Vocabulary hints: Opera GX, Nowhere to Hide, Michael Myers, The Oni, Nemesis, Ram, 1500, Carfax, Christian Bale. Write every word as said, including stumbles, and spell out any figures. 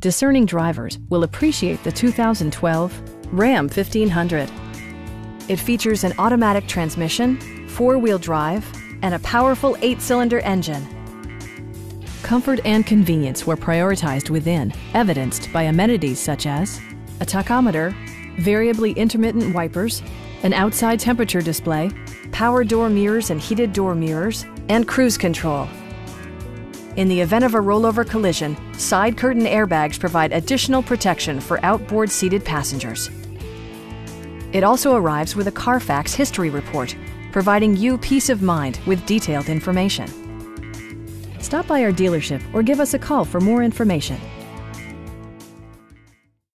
Discerning drivers will appreciate the two thousand twelve Ram fifteen hundred. It features an automatic transmission, four-wheel drive, and a powerful eight-cylinder engine. Comfort and convenience were prioritized within, evidenced by amenities such as a tachometer, variably intermittent wipers, an outside temperature display, power door mirrors and heated door mirrors, and cruise control. In the event of a rollover collision, side curtain airbags provide additional protection for outboard seated passengers. It also arrives with a Carfax history report, providing you peace of mind with detailed information. Stop by our dealership or give us a call for more information.